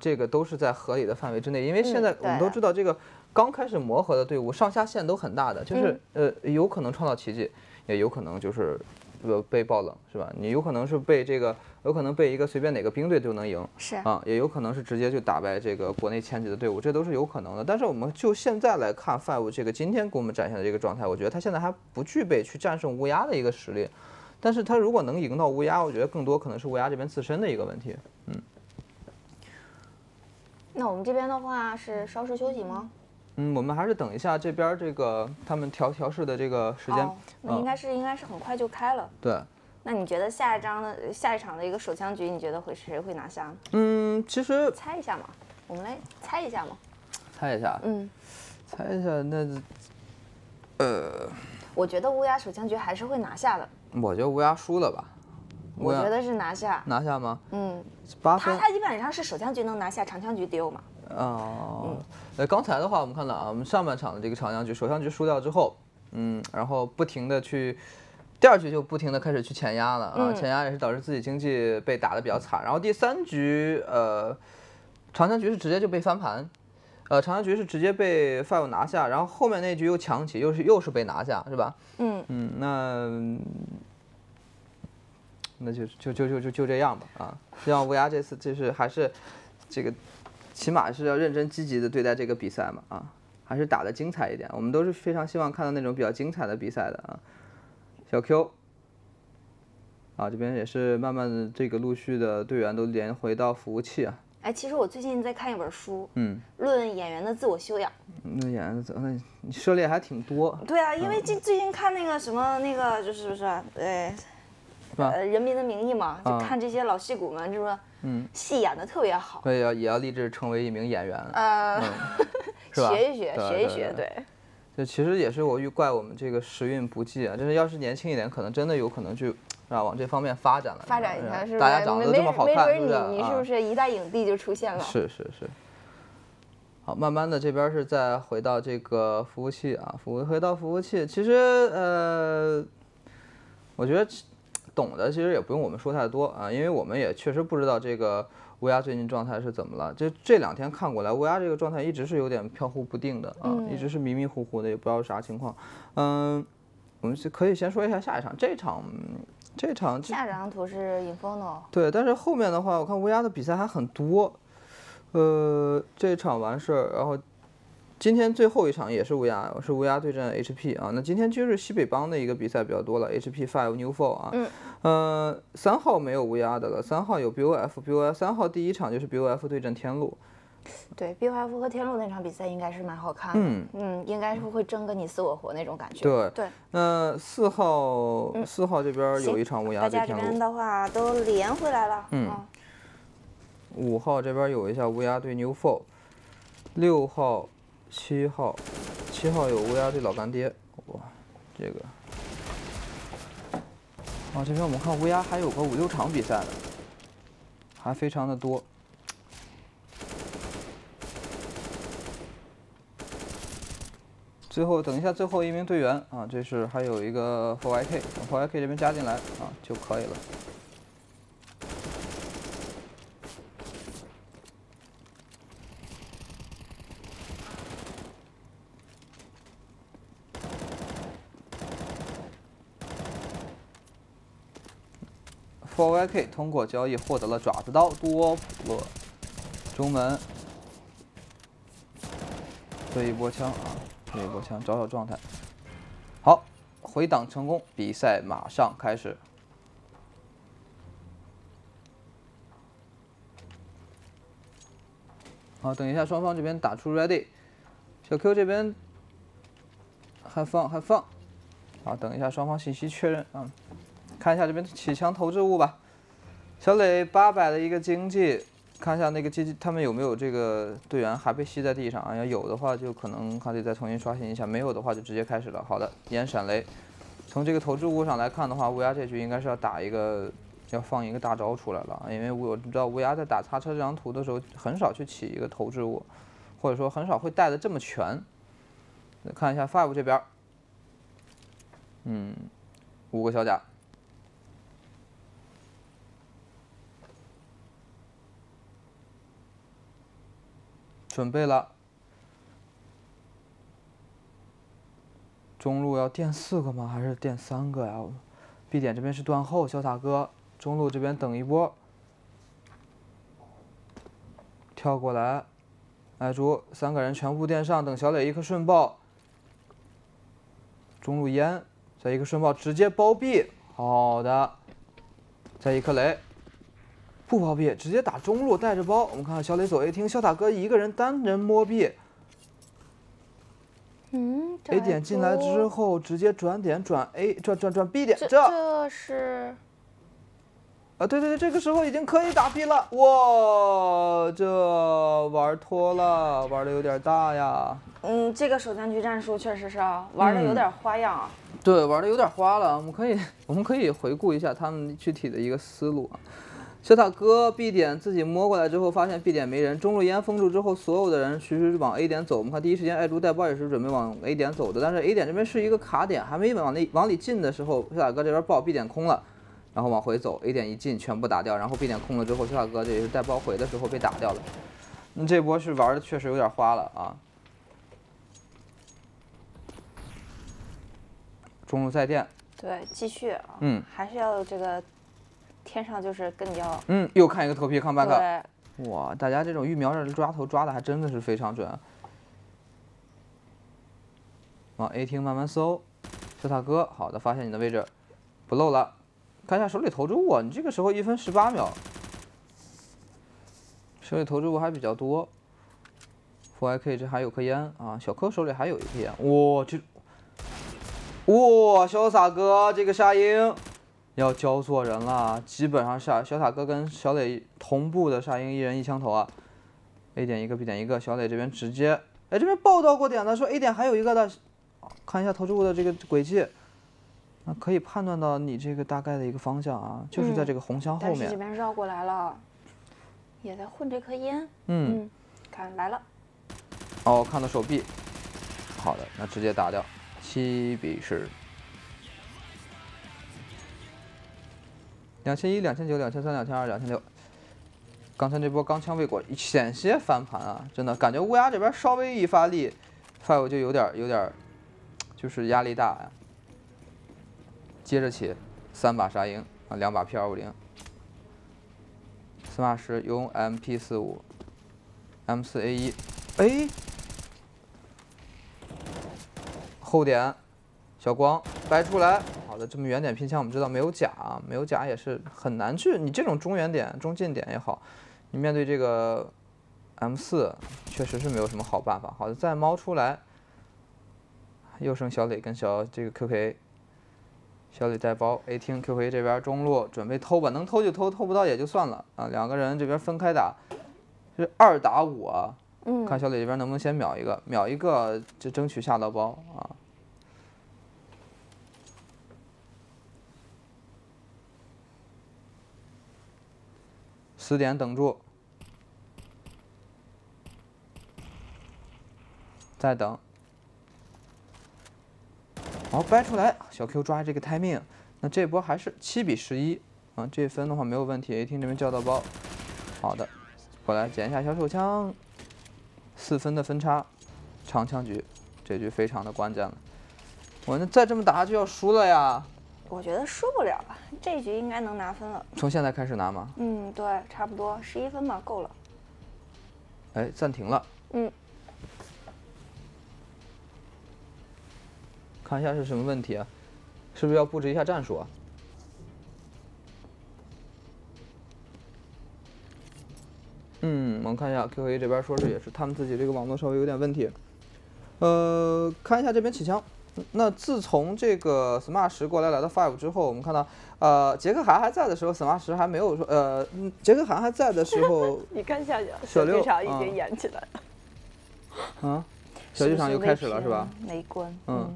这个都是在合理的范围之内。因为现在我们都知道这个。刚开始磨合的队伍上下限都很大的，就是有可能创造奇迹，也有可能就是被爆冷，是吧？你有可能是被这个，有可能被一个随便哪个兵队就能赢，是啊，也有可能是直接就打败这个国内前几的队伍，这都是有可能的。但是我们就现在来看 Five 这个今天给我们展现的这个状态，我觉得他现在还不具备去战胜乌鸦的一个实力，但是他如果能赢到乌鸦，我觉得更多可能是乌鸦这边自身的一个问题。嗯，那我们这边的话是稍事休息吗？我们还是等一下这边这个他们调试的这个时间，那应该是很快就开了。对，那你觉得下一场的一个手枪局，你觉得谁会拿下呢？其实猜一下嘛，我们来猜一下嘛。猜一下，猜一下那，我觉得乌鸦手枪局还是会拿下的。我觉得乌鸦输了吧。我觉得是拿下。拿下吗？他基本上是手枪局能拿下，长枪局丢嘛。哦，刚才的话我们看到啊，我们上半场的这个长枪局，首相局输掉之后，然后不停的去，第二局就不停的开始去前压了啊，前压也是导致自己经济被打的比较惨。然后第三局，长枪局是直接就被翻盘，长枪局是直接被 Five 拿下，然后后面那局又强起，又是被拿下，是吧？那就这样吧啊，希望乌鸦这次就是还是这个。起码是要认真积极的对待这个比赛嘛，啊，还是打得精彩一点。我们都是非常希望看到那种比较精彩的比赛的啊。小 Q， 啊，这边也是慢慢的这个陆续的队员都连回到服务器啊。哎，其实我最近在看一本书，论演员的自我修养。论演员的那你涉猎还挺多。对啊，因为最近看那个什么那个就是不是人民的名义嘛，就看这些老戏骨们，是不是？戏演的特别好，所以也要立志成为一名演员。学一学，对。这其实也是怪我们这个时运不济啊，就是要是年轻一点，可能真的有可能去往这方面发展了。发展一下是不是？大家长得都这么好看，你是不是一代影帝就出现了？是。好，慢慢的这边是再回到这个服务器啊，回到服务器。其实我觉得。懂的其实也不用我们说太多啊，因为我们也确实不知道这个乌鸦最近状态是怎么了。这两天看过来，乌鸦这个状态一直是有点飘忽不定的啊，一直是迷迷糊糊的，也不知道啥情况。我们可以先说一下下一场，这场下张图是 Inferno。对，但是后面的话，我看乌鸦的比赛还很多。这场完事儿，然后今天最后一场也是乌鸦对阵 HP 啊。那今天就是西北帮的一个比赛比较多了 ，HP Five New Fall 啊。3号没有乌鸦的了，3号有 BOF， 3号第一场就是 BOF 对阵天路。对 ，BOF 和天路那场比赛应该是蛮好看的，应该是会争个你死我活那种感觉。对。那四号这边有一场乌鸦对天路。大家这边的话都连回来了。5号这边有一下乌鸦对 New Fall， 6号。7号有乌鸦对老干爹，哇，这个啊，这边我们看乌鸦还有个5-6场比赛呢，还非常的多。最后一名队员啊，这是还有一个 ForIK， 这边加进来啊就可以了。ForIK 通过交易获得了爪子刀、多普勒、中门。这一波枪啊，这一波枪找找状态。好，回档成功，比赛马上开始。 好，等一下，双方这边打出 ready， 小 Q 这边还放，好，等一下双方信息确认啊、看一下这边起枪投掷物吧。小磊800的一个经济，看一下那个经济他们有没有这个队员还被吸在地上啊？要有的话就可能还得再重新刷新一下，没有的话就直接开始了。好的，眼闪雷，从这个投掷物上来看的话，乌鸦这局应该是要打一个。 要放一个大招出来了，因为我知道乌鸦在打擦车这张图的时候，很少去起一个投掷物，或者说很少会带的这么全。看一下 Five 这边，5个小甲，准备了，中路要垫4个吗？还是垫3个呀？B 点这边是断后，潇洒哥。 中路这边等一波，跳过来，矮竹3个人全部垫上，等小磊一颗瞬爆，中路烟，再一个瞬爆直接包庇，好的，再一颗雷，不包庇直接打中路带着包，我们看看小磊走 A 厅，潇洒哥一个人单人摸壁，A 点进来之后直接转点转 A 转 B 点，这是。 啊，对对对，这个时候已经可以打 B 了，哇，这玩脱了，玩的有点大呀。这个手枪局战术确实是啊，玩的有点花样啊。对，玩的有点花了。我们可以回顾一下他们具体的一个思路啊。潇洒哥 B 点自己摸过来之后，发现 B 点没人，中路烟封住之后，所有的人其实往 A 点走。我们看第一时间，艾竹带包也是准备往 A 点走的，但是 A 点这边是一个卡点，还没往里进的时候，潇洒哥这边爆 B 点空了。 然后往回走 ，A 点一进全部打掉，然后 B 点空了之后，潇洒哥这也是带包回的时候被打掉了。那这波是玩的确实有点花了啊！中路再垫，对，继续啊，还是要这个天上就是更要，又看一个头皮看半个，哇，大家这种育苗这抓头抓的还真的是非常准。往 A 厅慢慢搜，潇洒哥，好的，发现你的位置，不漏了。 看一下手里投掷物，你这个时候1分18秒，手里投掷物还比较多。ForIK 这还有颗烟啊，小柯手里还有一颗烟。哇，这，哇，潇洒哥这个沙鹰要教做人了，基本上潇洒哥跟小磊同步的沙鹰，一人1枪头啊。A 点1个 ，B 点1个，小磊这边直接，哎，这边报道过点的，说 A 点还有1个的，看一下投掷物的这个轨迹。 那可以判断到你这个大概的一个方向啊，就是在这个红箱后面。但是这边绕过来了，也在混这颗烟。看来了。哦，看到手臂。好的，那直接打掉，7比10。2100、2900、2300、2200、2600。刚才这波钢枪未果，险些翻盘啊！真的感觉乌鸦这边稍微一发力 ，Five 就有点，就是压力大呀、接着起3把沙鹰啊，2把 P250， Smart 用 MP45， M4A1， 哎，后点小光掰出来，好的，这么远点拼枪我们知道没有甲，没有甲也是很难去，你这种中远点、中近点也好，你面对这个 M4 确实是没有什么好办法。好的，再猫出来，又剩小磊跟小这个 QK。 小李带包 A 厅 ，QK 这边中路准备偷吧，能偷就偷，偷不到也就算了啊。2个人这边分开打，是2打5啊。看小李这边能不能先秒一个，秒一个就争取下到包啊。4点等住，再等。 好，掰出来，小 Q 抓这个timing，那这波还是7比11啊，这分的话没有问题。A 厅这边叫到包，好的，过来捡一下小手枪，4分的分差，长枪局，这局非常的关键了。我那再这么打就要输了呀！我觉得输不了吧，这局应该能拿分了。从现在开始拿吗？嗯，对，差不多11分吧，够了。哎，暂停了。嗯。看一下是什么问题啊？是不是要布置一下战术啊？ 嗯，我们看一下 QA 这边说是也是他们自己这个网络稍微有点问题，看一下这边起枪。那自从这个 Smart 10过来来到 Five 之后，我们看到，杰克涵还在的时候 ，Smart 10还没有说，杰克涵还在的时候，你看下去，小剧场已经演起来了。啊，小剧场又开始了是吧？没关。嗯。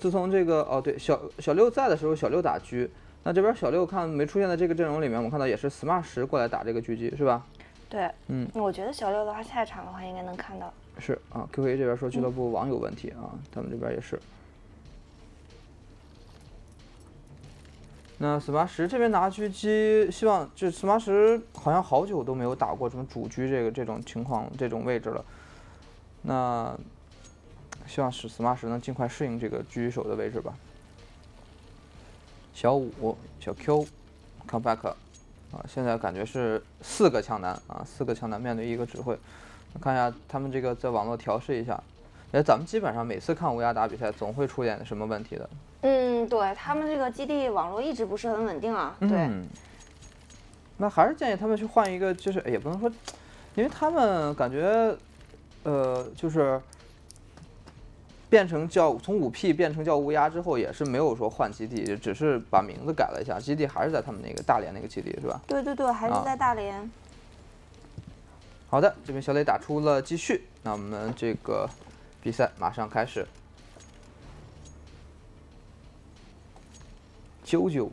自从这个哦对，小六在的时候，小六打狙。 那这边小六看没出现在这个阵容里面，我们看到也是 Smart 10过来打这个狙击，是吧？对，嗯，我觉得小六的话，下一场的话应该能看到。是啊 ，QA 这边说俱乐部网友问题啊，他们这边也是。那 Smart 10这边拿狙击，希望就 Smart 10好像好久都没有打过什么主狙这种情况这种位置了，那希望是 Smart 10能尽快适应这个狙击手的位置吧。 小五、小 Q，Comeback， 啊，现在感觉是4个枪男啊，4个枪男面对1个指挥。看一下他们这个在网络调试一下。哎，咱们基本上每次看乌鸦打比赛，总会出现什么问题的。嗯，对他们这个基地网络一直不是很稳定啊。对。嗯、那还是建议他们去换一个，就是也不能说，因为他们感觉，就是。 变成叫从5P 变成叫乌鸦之后，也是没有说换基地，只是把名字改了一下，基地还是在他们那个大连那个基地是吧？对对对，还是在大连。啊、好的，这边小磊打出了继续，那我们这个比赛马上开始。啾啾。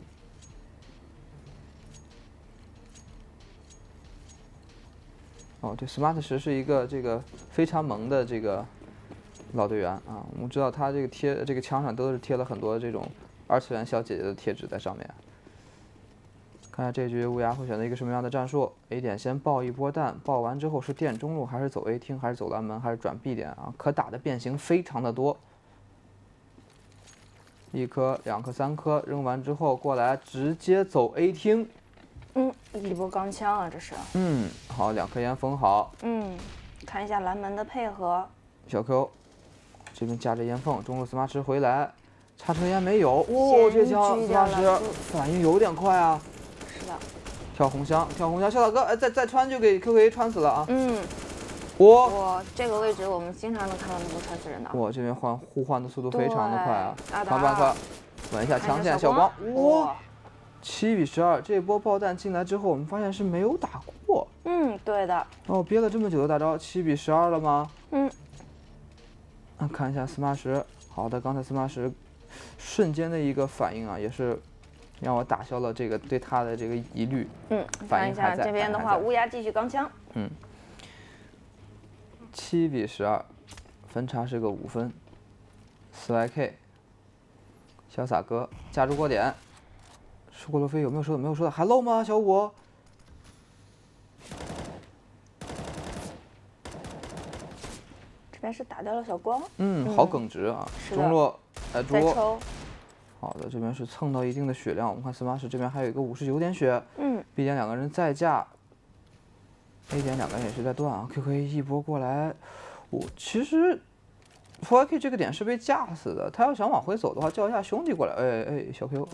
哦，对 ，Smart 10是一个这个非常萌的这个。 老队员啊，我们知道他这个这个墙上都是贴了很多这种二次元小姐姐的贴纸在上面。看下这局乌鸦会选择一个什么样的战术 ？A 点先爆一波蛋，爆完之后是垫中路，还是走 A 厅，还是走蓝门，还是转 B 点啊？可打的变形非常的多。1颗、2颗、3颗扔完之后过来直接走 A 厅。嗯，一波钢枪啊，这是。嗯，好，2颗烟封好。嗯，看一下蓝门的配合。小 Q。 这边夹着烟缝，中路 Smart 10回来，插成烟没有。哦，这枪 Smart 10反应有点快啊。是的。跳红箱，跳红箱，潇洒哥，哎，再穿就给 QK 穿死了啊。嗯。哇，这个位置我们经常能看到那么多穿死人的。哇，这边互换的速度非常的快啊。想办法稳一下强线，小光。哇，7比12，这波爆弹进来之后，我们发现是没有打过。嗯，对的。哦，憋了这么久的大招，7比12了吗？嗯。 看一下 Smart 10，好的，刚才 Smart 10瞬间的一个反应啊，也是让我打消了这个对他的这个疑虑。嗯，看一下这边的话，乌鸦继续钢枪。嗯，7比12，分差是个5分。4YK， 潇洒哥夹住过点，收过路飞有没有收到？没有收到，还漏吗？小五。 但是打掉了小光，嗯，好耿直啊！中路来抽，好的，这边是蹭到一定的血量。我们看 Smart 10这边还有一个59点血，嗯 ，B 点2个人再架 ，A 点2个人也是在断啊。QK 一波过来，我其实 ForIK 这个点是被架死的，他要想往回走的话，叫一下兄弟过来。哎哎，小 Q，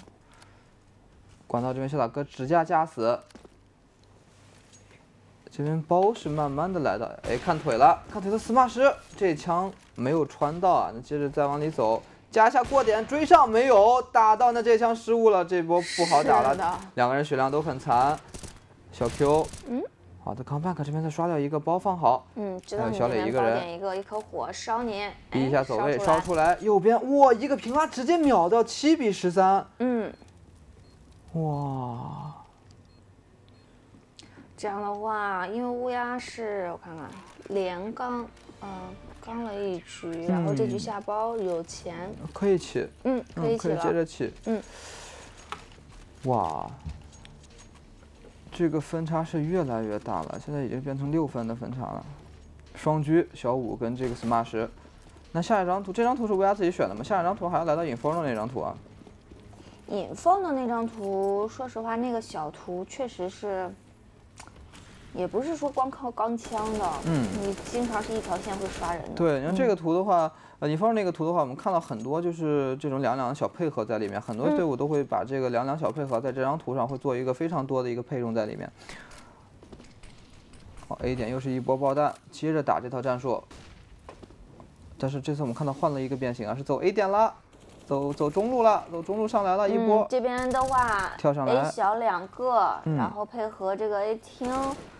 管道这边潇洒哥直架架死。 这边包是慢慢的来的，哎，看腿了，看腿的 Smart 10这枪没有穿到啊，那接着再往里走，夹一下过点，追上没有打到，那这枪失误了，这波不好打了，2个人血量都很残，小 Q， 嗯，好的 ，Comeback 这边再刷掉一个包放好，嗯，还有小磊一个人，一颗火烧你，逼一下走位烧出来，右边哇一个平拉直接秒掉7比13，嗯，哇。 这样的话，因为乌鸦是我看看连刚，刚了一局，然后这局下包有钱，可以起，嗯，可以起了，可以接着起，嗯，哇，这个分差是越来越大了，现在已经变成6分的分差了，双狙小五跟这个 Smart 10那下一张图，这张图是乌鸦自己选的吗？下一张图还要来到Inferno那张图啊。Inferno那张图，说实话，那个小图确实是，也不是说光靠钢枪的，嗯，你经常是一条线会刷人的。对，然后这个图的话，Inferno那个图的话，我们看到很多就是这种两两的小配合在里面，很多队伍都会把这个两两小配合在这张图上会做一个非常多的一个配重在里面。好 ，A 点又是一波爆弹，接着打这套战术。 但是这次我们看到换了一个变形啊，是走 A 点了，走中路了，走中路上来了一波。这边的话，跳上来 A 小两个，然后配合这个 A 厅。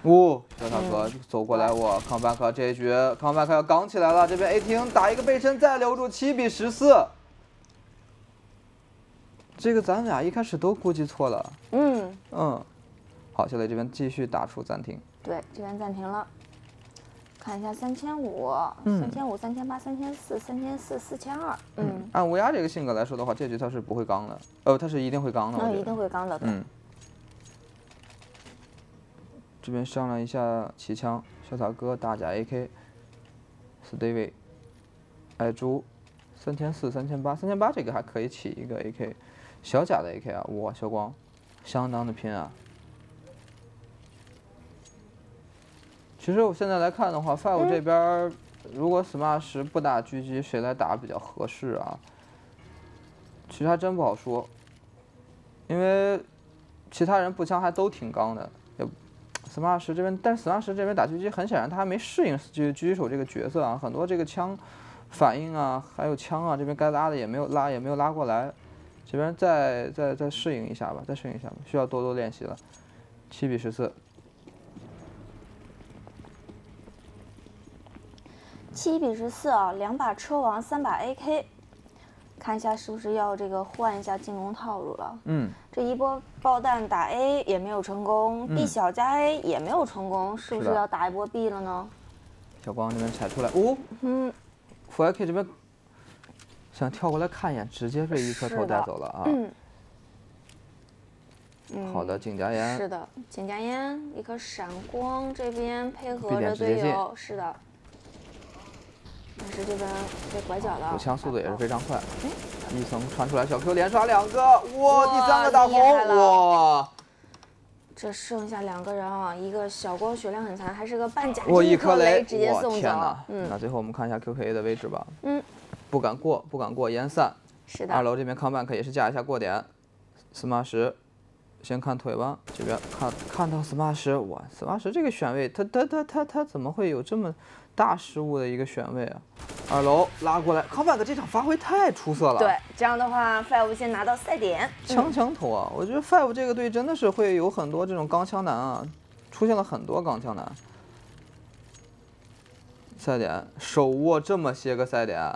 哦，小大哥走过来，我Comeback这一局Comeback要扛起来了。这边 A 厅打一个背身，再留住7比14。这个咱俩一开始都估计错了。好，现在这边继续打出暂停。对，这边暂停了。 看一下3500，3500，3800，3400，3400，4200。按乌鸦这个性格来说的话，这局他是不会刚的，他是一定会刚的。一定会刚的。这边商量一下骑枪，潇洒哥大甲 AK，Stevie， 爱猪，3400，3800，3800这个还可以起一个 AK， 小甲的 AK 啊，哇，小光，相当的拼啊。 其实我现在来看的话 ，Five 这边如果 Smart 不打狙击，谁来打比较合适啊？其实还真不好说，因为其他人步枪还都挺刚的。Smart 这边，但是 Smart 这边打狙击，很显然他还没适应狙击手这个角色啊，很多这个枪反应啊，还有枪啊，这边该拉的也没有拉过来，这边再适应一下吧，需要多多练习了。7比14。 7比14啊，2把车王，3把 AK， 看一下是不是要这个换一下进攻套路了。这一波爆弹打 A 也没有成功、，B 小加 A 也没有成功，是不是要打一波 B 了呢？小光这边踩出来，ForIK 这边想跳过来看一眼，直接被一颗头带走了啊。好的，井夹烟。是的，井夹烟一颗闪光，这边配合着队友，是的。 但是这边被拐角了，补枪速度也是非常快。一层传出来，小 Q 连刷2个，哇，第3个打红，哇！这剩下2个人啊，一个小光血量很残，还是个半甲，一颗雷直接送走。那最后我们看一下 QKA 的位置吧。不敢过，烟散。是的。2楼这边Comeback也是架一下过点。Smart 先看腿吧，这边看到 Smart， 哇 ，Smart 这个选位，他怎么会有这么？ 大失误的一个选位啊，2楼拉过来 ，Comeback 这场发挥太出色了。对，这样的话 ，Five 先拿到赛点，强投啊！我觉得 Five 这个队真的是会有很多这种钢枪男啊，出现了很多钢枪男。赛点手握这么些个赛点，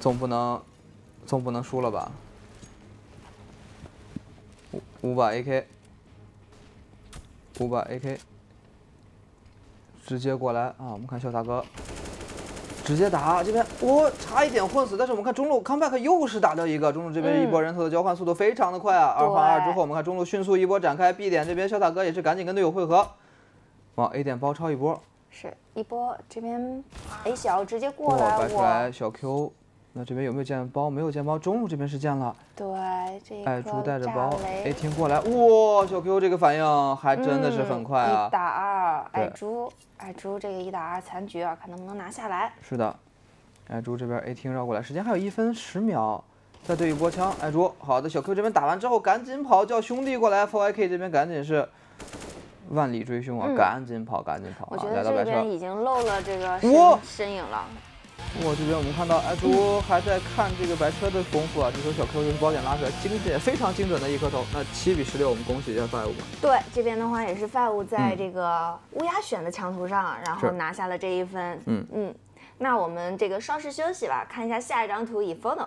总不能输了吧？5把 AK， 5把 AK。 直接过来啊！我们看潇洒哥，直接打这边，差一点混死。但是我们看中路 Comeback 又是打掉一个，中路这边一波人头的交换速度非常的快啊！2换2之后，我们看中路迅速一波展开 ，B 点这边潇洒哥也是赶紧跟队友汇合，往 A 点包抄一波，是一波这边 A 小直接过来，摆出来小 Q， 那这边有没有剑包？没有剑包，中路这边是剑了，对，这爱猪带着包 ，A 听过来，哇，小 Q 这个反应还真的是很快啊！1打2，爱猪。 爱猪这个1打2残局啊，看能不能拿下来。是的，爱猪这边 A 厅绕过来，时间还有1分10秒，再对一波枪。爱猪，好的，小 Q 这边打完之后赶紧跑，叫兄弟过来。ForIK 这边赶紧是万里追凶啊，赶紧跑啊！我觉得这边已经露了这个身影了。这边我们看到爱猪还在看这个白车的功夫啊，这时候小 Q 用包点拉出来，非常精准的一颗头。那7比16，我们恭喜一下 Five 吧。对，这边的话也是 Five 在这个乌鸦选的强图上，然后拿下了这一分。那我们这个稍事休息吧，看一下下一张图Inferno。